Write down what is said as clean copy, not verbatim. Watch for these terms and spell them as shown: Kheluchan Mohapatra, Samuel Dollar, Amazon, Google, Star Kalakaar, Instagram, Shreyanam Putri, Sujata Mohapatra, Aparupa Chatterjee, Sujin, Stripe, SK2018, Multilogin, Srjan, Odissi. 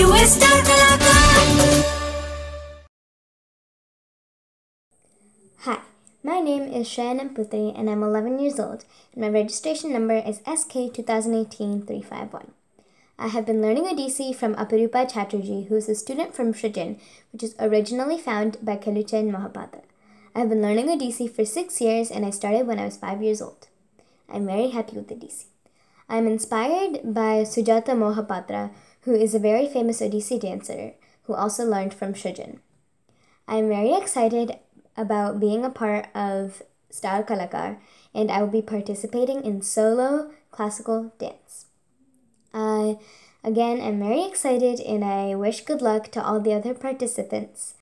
You are Star Kalakaar. Hi, my name is Shreyanam Putri and I'm 11 years old and my registration number is SK2018-351. I have been learning Odissi from Aparupa Chatterjee, who is a student from Srjan, which is originally founded by Kheluchan Mohapatra. I have been learning Odissi for 6 years and I started when I was 5 years old. I'm very happy with Odissi. I'm inspired by Sujata Mohapatra, who is a very famous Odissi dancer who also learned from Sujin. I'm very excited about being a part of Star Kalakaar and I will be participating in solo classical dance. Again, I'm very excited and I wish good luck to all the other participants.